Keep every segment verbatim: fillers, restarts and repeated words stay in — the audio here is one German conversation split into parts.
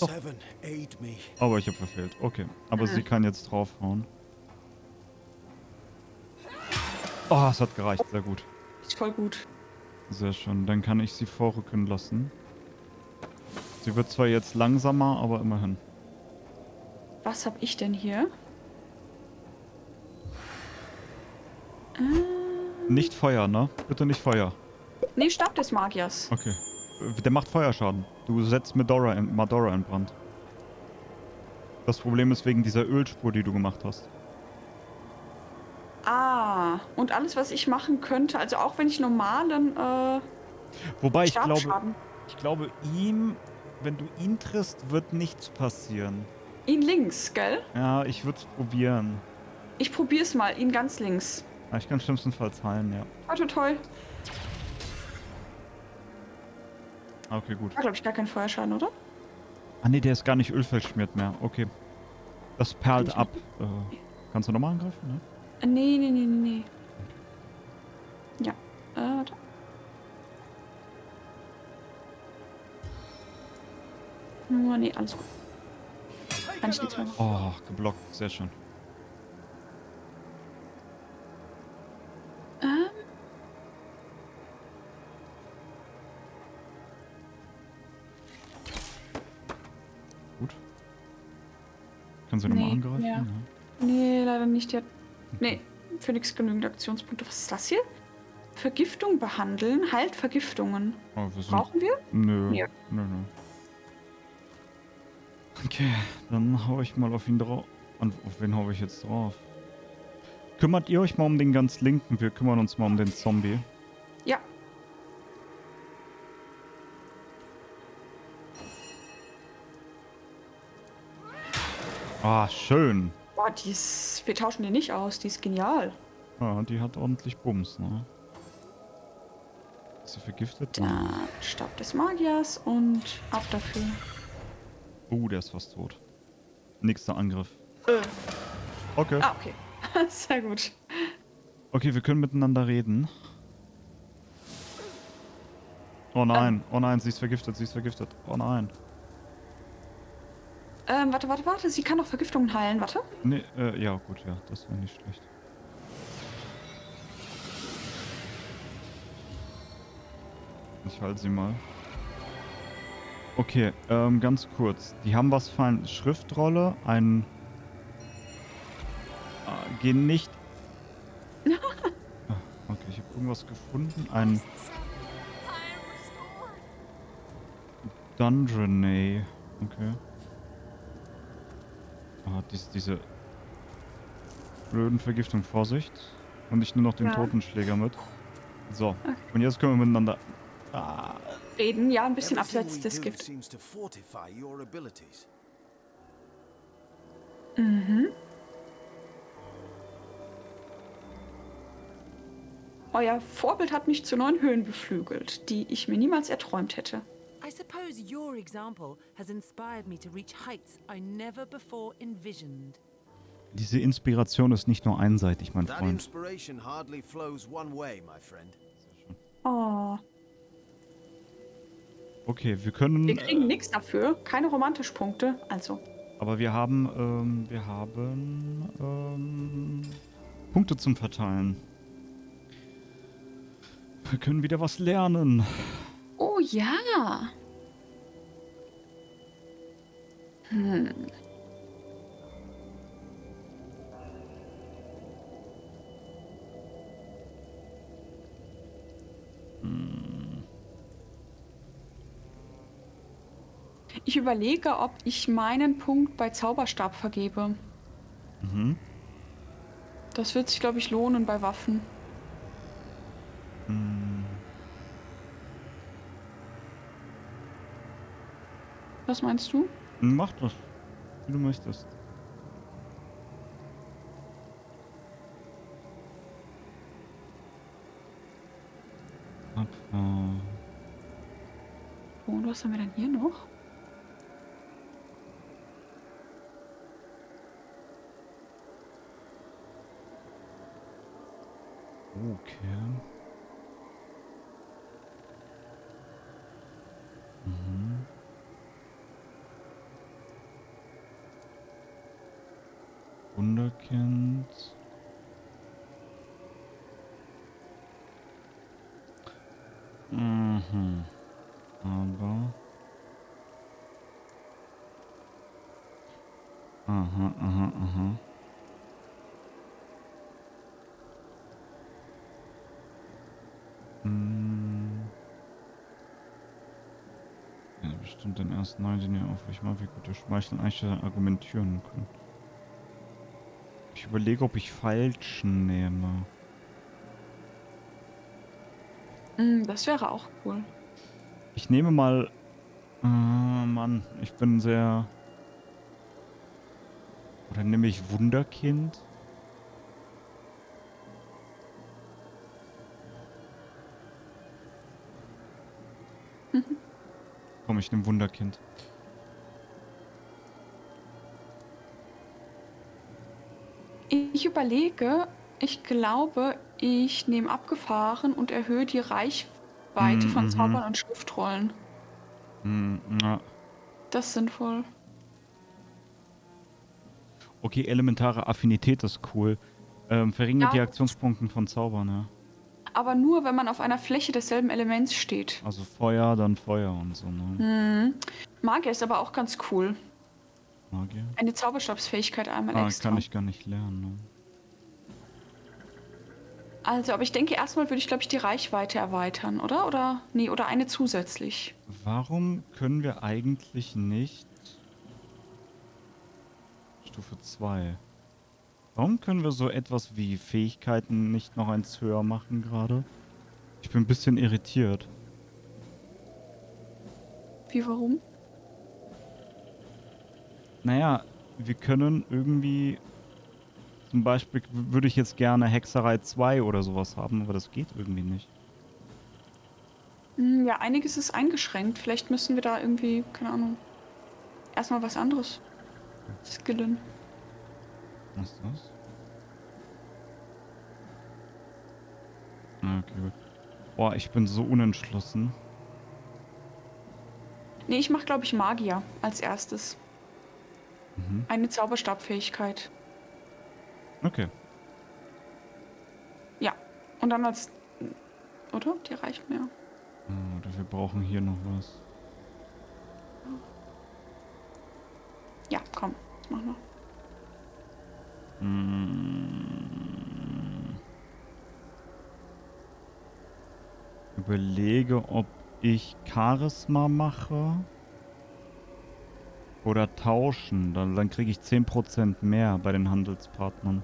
Doch. Aber ich habe verfehlt. Okay. Aber sie kann jetzt draufhauen. Oh, es hat gereicht. Sehr gut. Ist voll gut. Sehr schön. Dann kann ich sie vorrücken lassen. Sie wird zwar jetzt langsamer, aber immerhin. Was habe ich denn hier? Nicht Feuer, ne? Bitte nicht Feuer. Nee, Stab des Magiers. Okay. Der macht Feuerschaden. Du setzt Medora in, Madora in Brand. Das Problem ist wegen dieser Ölspur, die du gemacht hast. Ah, und alles, was ich machen könnte, also auch wenn ich normal, dann äh, wobei ich glaube, ich glaube ihm, wenn du ihn triffst, wird nichts passieren. Ihn links, gell? Ja, ich würde es probieren. Ich probier's mal, ihn ganz links. Ja, ich kann schlimmstenfalls heilen, ja. Ah, toll, toll. Okay, gut. War, glaube ich, gar kein Feuerschaden, oder? Ah, ne, der ist gar nicht ölverschmiert mehr. Okay. Das perlt ab. Äh, kannst du nochmal angreifen, ne? Nee, nee, nee, nee, nee. Ja. Äh, warte. Nur, nee, alles gut. Kann ich nichts mehr machen. Oh, geblockt. Sehr schön. Ähm. Gut. Kannst du nochmal nee, angreifen? Ja. Ja. Nee, leider nicht. Die hat nee, für nichts genügend Aktionspunkte. Was ist das hier? Vergiftung behandeln. Heilt Vergiftungen. Oh, wir sind... Brauchen wir? Nö. Nee. Nö, nö. Okay, dann hau ich mal auf ihn drauf. Und auf wen hau ich jetzt drauf? Kümmert ihr euch mal um den ganz linken? Wir kümmern uns mal um den Zombie. Ja. Ah, schön. Boah, die ist... Wir tauschen die nicht aus. Die ist genial. Ja, die hat ordentlich Bums, ne? Ist sie vergiftet? Dann Stab des Magiers und ab dafür. Uh, der ist fast tot. Nächster Angriff. Äh. Okay. Ah, okay. Sehr gut. Okay, wir können miteinander reden. Oh nein, ähm. oh nein, sie ist vergiftet, sie ist vergiftet. Oh nein. Ähm, warte, warte, warte, sie kann doch Vergiftungen heilen, warte. Nee, äh, ja, gut, ja, das wäre nicht schlecht. Ich halte sie mal. Okay, ähm, ganz kurz. Die haben was für eine Schriftrolle, ein... Äh, gehen nicht... Okay, ich habe irgendwas gefunden. Ein... Dungeonay. Okay. Ah, dies, diese... blöden Vergiftung. Vorsicht. Und nicht nur noch den ja. Totenschläger mit. So, okay. Und jetzt können wir miteinander... Ah. Reden, ja, ein bisschen abseits des Gifts. Mhm. Euer Vorbild hat mich zu neuen Höhen beflügelt, die ich mir niemals erträumt hätte. I suppose your example has inspired me to reach heights I never before envisioned. Diese Inspiration ist nicht nur einseitig, mein Freund. Oh. Okay, wir können... Wir kriegen äh, nichts dafür, keine romantischen Punkte, also. Aber wir haben, ähm, wir haben, ähm, Punkte zum Verteilen. Wir können wieder was lernen. Oh ja. Hm. Ich überlege, ob ich meinen Punkt bei Zauberstab vergebe. Mhm. Das wird sich, glaube ich, lohnen bei Waffen. Mhm. Was meinst du? Mach das, wie du möchtest. Oh, und was haben wir denn hier noch? Okay. Mhm. Wunderkind. Mhm. Aber. Aha, aha, aha. Hm. Ja, bestimmt den ersten neuen, den ihr auf euch mal, wie gut ihr Schmeicheln eigentlich argumentieren könnt. Ich überlege, ob ich falschen nehme. Das wäre auch cool. Ich nehme mal... Äh, Mann, ich bin sehr... Oder nehme ich Wunderkind? Mhm. Komm, ich nehme Wunderkind. Ich überlege... Ich glaube, ich nehme abgefahren und erhöhe die Reichweite mm, von mm, Zaubern und Schriftrollen. Mm, ja. Das ist sinnvoll. Okay, elementare Affinität ist cool. Ähm, verringert ja. die Aktionspunkte von Zaubern, ja. Aber nur, wenn man auf einer Fläche desselben Elements steht. Also Feuer, dann Feuer und so, ne? Mm. Magier ist aber auch ganz cool. Magier? Eine Zauberstabsfähigkeit einmal ah, extra. Kann ich gar nicht lernen, ne? Also, aber ich denke, erstmal würde ich, glaube ich, die Reichweite erweitern, oder? Oder? Nee, oder eine zusätzlich. Warum können wir eigentlich nicht... Stufe zwei. Warum können wir so etwas wie Fähigkeiten nicht noch eins höher machen gerade? Ich bin ein bisschen irritiert. Wie, warum? Naja, wir können irgendwie... Zum Beispiel würde ich jetzt gerne Hexerei zwei oder sowas haben, aber das geht irgendwie nicht. Ja, einiges ist eingeschränkt. Vielleicht müssen wir da irgendwie, keine Ahnung, erstmal was anderes skillen. Was ist das? Okay, gut. Boah, ich bin so unentschlossen. Nee, ich mach, glaube ich, Magier als erstes. Mhm. Eine Zauberstabfähigkeit. Okay. Ja, und dann als... Oder? Die reicht mir. Oh, oder wir brauchen hier noch was. Ja, komm. Mach noch. Hm. Überlege, ob ich Charisma mache. Oder tauschen, dann, dann kriege ich zehn Prozent mehr bei den Handelspartnern.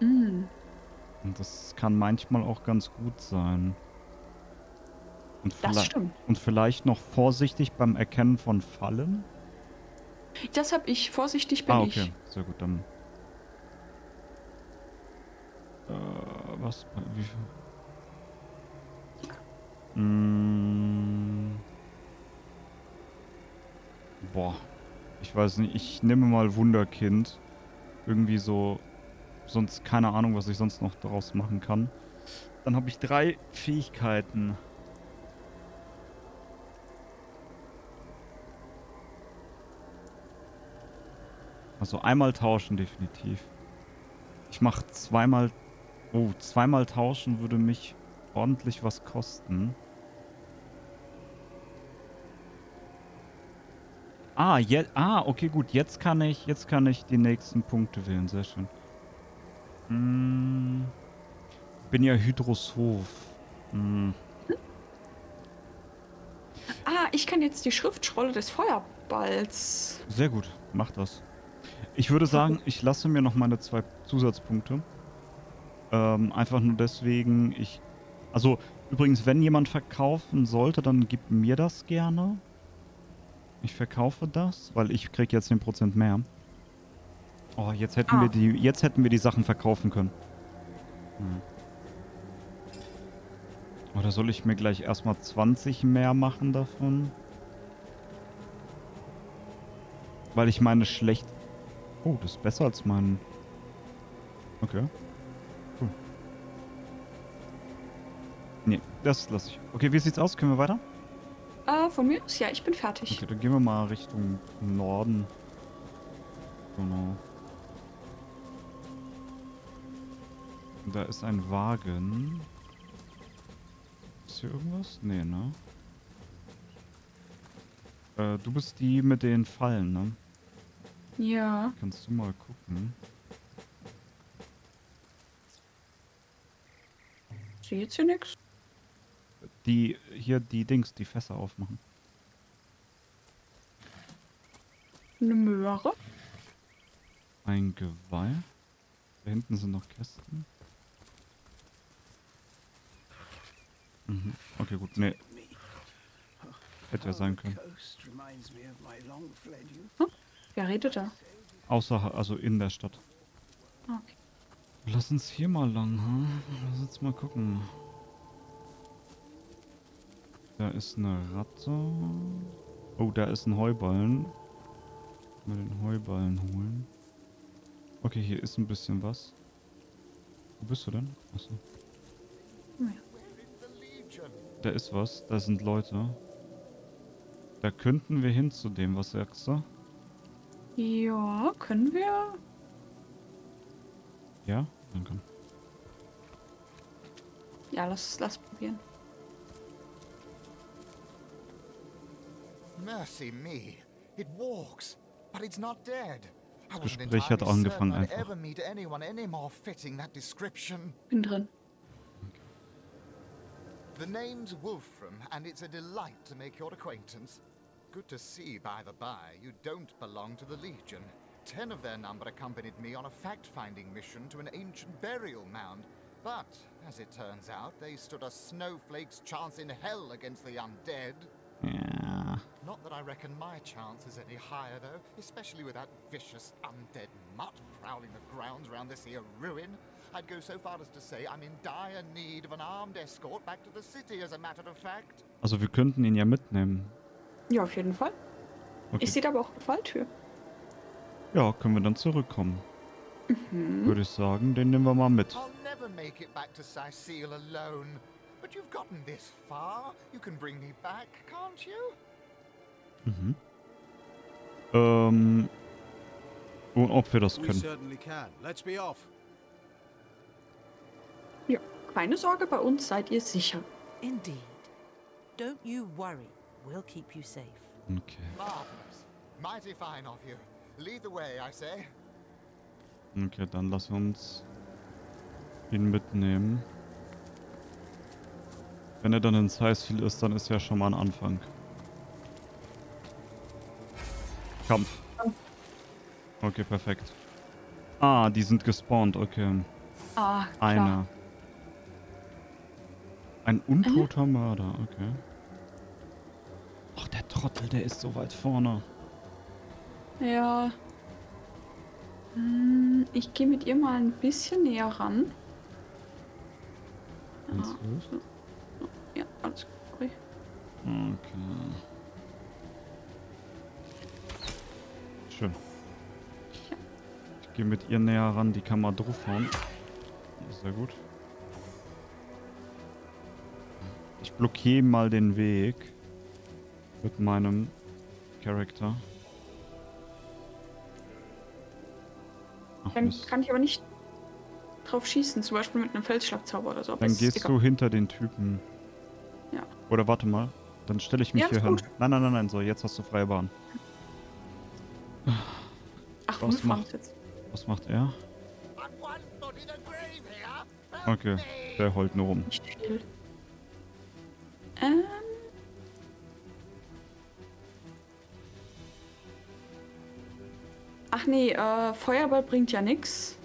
Mm. Und das kann manchmal auch ganz gut sein. Und das stimmt. Und vielleicht noch vorsichtig beim Erkennen von Fallen? Das habe ich. Vorsichtig bin ich. Ah, okay. Ich. Sehr gut, dann... Äh, was? Wie viel? Mm. Boah. Ich weiß nicht, ich nehme mal Wunderkind. Irgendwie so, sonst keine Ahnung, was ich sonst noch daraus machen kann. Dann habe ich drei Fähigkeiten. Also einmal tauschen definitiv. Ich mache zweimal, oh, zweimal tauschen würde mich ordentlich was kosten. Ah, je, ah, okay, gut. Jetzt kann ich, jetzt kann ich die nächsten Punkte wählen. Sehr schön. Hm, bin ja Hydroshof. Hm. Ah, ich kann jetzt die Schriftrolle des Feuerballs. Sehr gut, macht das. Ich würde sagen, ich lasse mir noch meine zwei Zusatzpunkte. Ähm, einfach nur deswegen, ich... Also, übrigens, wenn jemand verkaufen sollte, dann gib mir das gerne. Ich verkaufe das, weil ich krieg jetzt zehn Prozent mehr. Oh, jetzt hätten ah. wir die, jetzt hätten wir die Sachen verkaufen können. Hm. Oder soll ich mir gleich erstmal zwanzig mehr machen davon? Weil ich meine schlecht... Oh, das ist besser als mein... Okay. Cool. Nee, das lasse ich. Okay, wie sieht's aus? Können wir weiter? Äh, von mir aus? Ja, ich bin fertig. Okay, dann gehen wir mal Richtung Norden. Genau. Da ist ein Wagen. Ist hier irgendwas? Nee, ne? Äh, du bist die mit den Fallen, ne? Ja. Kannst du mal gucken? Sehe jetzt hier nichts? Die, hier die Dings, die Fässer aufmachen. Eine Möhre? Ein Geweih? Da hinten sind noch Kästen. Mhm. Okay, gut, nee. Hätte ja sein können. Hm? Wer redet da? Außer, also in der Stadt. Okay. Lass uns hier mal lang, hm? Lass uns mal gucken. Da ist eine Ratte. Oh, da ist ein Heuballen. Mal den Heuballen holen. Okay, hier ist ein bisschen was. Wo bist du denn? Achso. Ja. Da ist was. Da sind Leute. Da könnten wir hin zu dem. Was sagst du? Ja, können wir? Ja? Dann komm. Ja, lass lass probieren. Mercy me. It walks, but it's not dead. Das Gespräch hat angefangen einfach. Bin drin. The name's Wolfram and it's a delight to make your acquaintance. Good to see, by the by, you don't belong to the Legion. Ten of their number accompanied me on a fact-finding mission to an ancient burial mound. But, as it turns out, they stood a snowflake's chance in hell against the undead. Yeah. Not that I reckon my chance is any higher, though, especially with that vicious undead mutt prowling the grounds around this here ruin. I'd go so far as to say I'm in dire need of an armed escort back to the city, as a matter of fact. Also, wir könnten ihn ja mitnehmen. Ja, auf jeden Fall. Okay. Ich sehe da aber auch eine Falltür. Ja, können wir dann zurückkommen. Mhm. Würde ich sagen, den nehmen wir mal mit. I'll never make it back to Sicil alone. But you've gotten this far. You can bring me back, can't you? Mhm. Ähm. Und ob wir das können. Ja, keine Sorge, bei uns seid ihr sicher. Indeed. Don't you worry. We'll keep you safe. Okay. Marvelous. Mighty fine of you. Lead the way, I say. Okay, dann lass uns ihn mitnehmen. Wenn er dann in Highfield ist, dann ist ja schon mal ein Anfang. Kampf. Okay, perfekt. Ah, die sind gespawnt, okay. Ah, klar. Einer. Ein untoter äh? Mörder, okay. Ach, der Trottel, der ist so weit vorne. Ja. Hm, ich gehe mit ihr mal ein bisschen näher ran. Alles gut? Ja, alles gut. Okay. Schön. Ich gehe mit ihr näher ran, die kann mal draufhauen. Sehr gut. Ich blockiere mal den Weg mit meinem Charakter. Dann Mist. Kann ich aber nicht drauf schießen, zum Beispiel mit einem Felsschlagzauber oder so. Aber dann gehst du hinter den Typen. Ja. Oder warte mal, dann stelle ich mich ja, hier hin. Nein, nein, nein, nein, so, jetzt hast du freie Bahn. Ach, was macht jetzt? Was macht er? Okay, der heult nur rum. Ähm. Ach nee, äh, Feuerball bringt ja nix.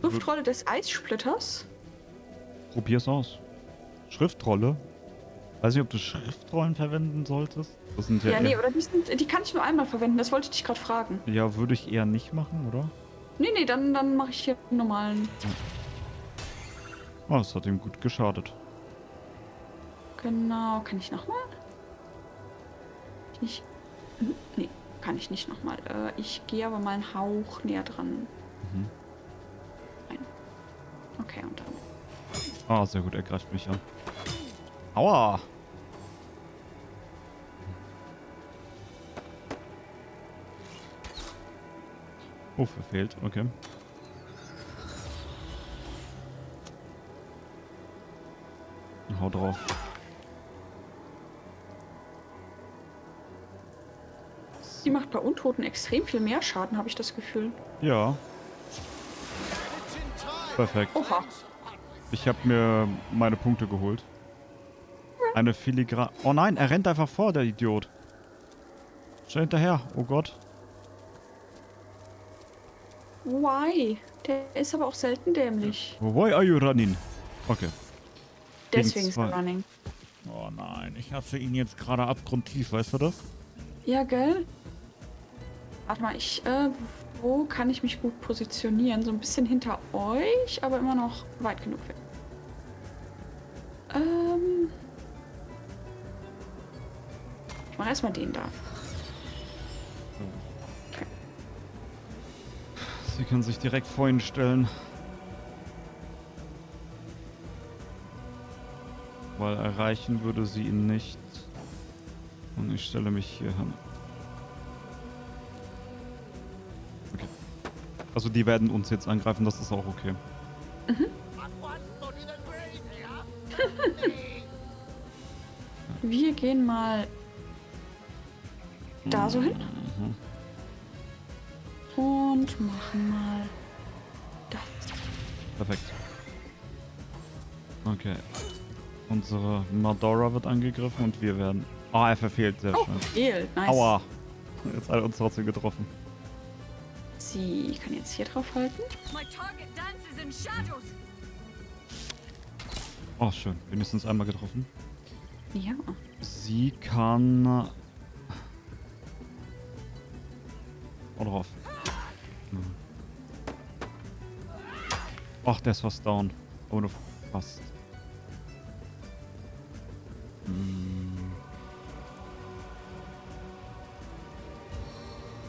Schriftrolle des Eissplitters. Probier's aus. Schriftrolle? Weiß nicht, ob du Schriftrollen verwenden solltest. Das sind ja, ja nee, oder die, sind, die kann ich nur einmal verwenden, das wollte ich dich gerade fragen. Ja, würde ich eher nicht machen, oder? Nee, nee, dann, dann mache ich hier einen normalen. Oh, es hat ihm gut geschadet. Genau, kann ich nochmal? Ich. Nee, kann ich nicht nochmal. Äh, ich gehe aber mal einen Hauch näher dran. Mhm. Nein. Okay, und dann. Ah, oh, sehr gut, er greift mich an. Aua! Oh, verfehlt, okay. hau drauf. Die macht bei Untoten extrem viel mehr Schaden, habe ich das Gefühl. Ja. Perfekt. Oha. Ich habe mir meine Punkte geholt. Eine Filigrane. Oh nein, er rennt einfach vor, der Idiot. Schnell hinterher. Oh Gott. Why? Der ist aber auch selten dämlich. Why are you running? Okay. Deswegen ist er running. Oh nein, ich hasse ihn jetzt gerade abgrundtief, weißt du das? Ja, gell? Warte mal, ich, äh, wo kann ich mich gut positionieren? So ein bisschen hinter euch, aber immer noch weit genug weg. Ähm... Ich mach erstmal den da. Okay. Sie können sich direkt vor ihn stellen. Weil erreichen würde sie ihn nicht. Und ich stelle mich hier hin. Okay. Also die werden uns jetzt angreifen, das ist auch okay. Mhm. Wir gehen mal da so hin. Mhm. Und machen mal das. Perfekt. Okay. Unsere Madora wird angegriffen und wir werden... Oh, er verfehlt, sehr oh, schön. Verfehlt, nice. Aua. Jetzt hat er uns trotzdem getroffen. Sie kann jetzt hier drauf halten. Oh, schön. Wir müssen uns einmal getroffen. Ja. Sie kann... Oh, drauf. Ach, der ist fast down. Ohne fast.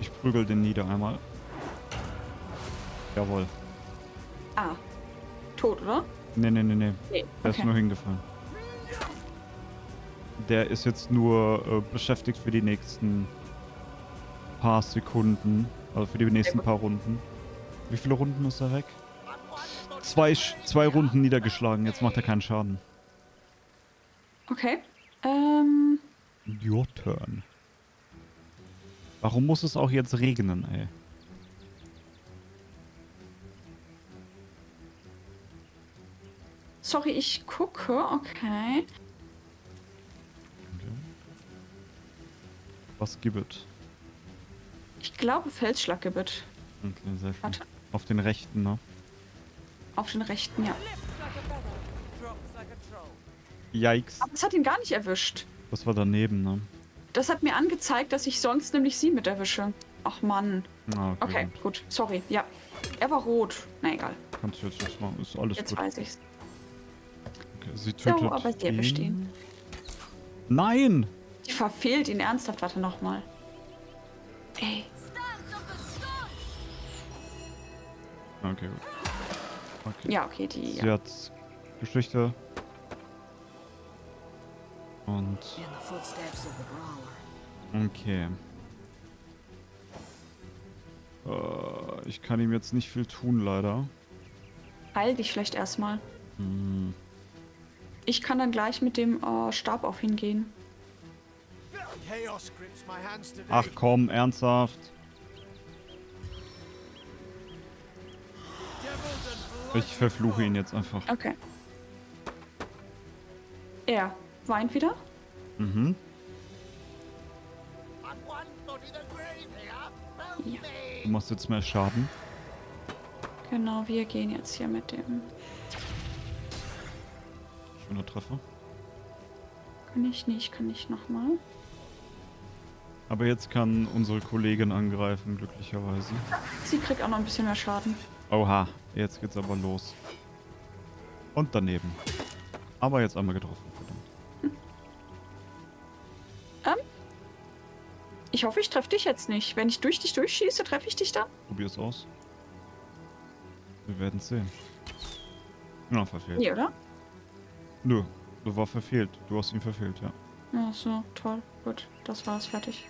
Ich prügel den nieder einmal. Jawohl. Ah. Tot, oder? Nee, nee, nee, nee. nee. Der okay. ist nur hingefallen. Der ist jetzt nur äh, beschäftigt für die nächsten paar Sekunden. Also für die nächsten paar Runden. Wie viele Runden ist er weg? Zwei, zwei Runden niedergeschlagen. Jetzt macht er keinen Schaden. Okay. Ähm. Your turn. Warum muss es auch jetzt regnen, ey? Sorry, ich gucke. Okay. okay. Was gibt? Ich glaube, Felsschlag gibt. Okay, sehr schön. Warte. Auf den rechten, ne? Auf den rechten, ja. Yikes. Aber es hat ihn gar nicht erwischt. Das war daneben, ne? Das hat mir angezeigt, dass ich sonst nämlich sie mit erwische. Ach Mann. Ah, okay, okay gut. gut. Sorry, ja. Er war rot. Na egal. Kannst du jetzt nichts machen. Ist alles jetzt gut. Jetzt weiß ich's. Okay, sie tötet so, aber sie erwischt ihn. Nein! Die verfehlt ihn ernsthaft. Warte nochmal. Ey. Okay, gut. Okay. Ja, okay, die... Sie ja. hat Geschichte... Und okay. Äh, ich kann ihm jetzt nicht viel tun, leider. Heil dich vielleicht erstmal. Hm. Ich kann dann gleich mit dem äh, Stab auf ihn gehen. Ach komm, ernsthaft. Ich verfluche ihn jetzt einfach. Okay. Er. Weint wieder? Mhm. Ja. Du machst jetzt mehr Schaden. Genau, wir gehen jetzt hier mit dem. Schöner Treffer. Kann ich nicht, kann ich nochmal. Aber jetzt kann unsere Kollegin angreifen, glücklicherweise. Sie kriegt auch noch ein bisschen mehr Schaden. Oha, jetzt geht's aber los. Und daneben. Aber jetzt einmal getroffen. Ich hoffe, ich treffe dich jetzt nicht. Wenn ich durch dich durchschieße, treffe ich dich dann? Probier's aus. Wir werden es sehen. Na, verfehlt. Nee, oder? Nö, du warst verfehlt. Du hast ihn verfehlt, ja. Ach so, toll. Gut, das war's. Fertig.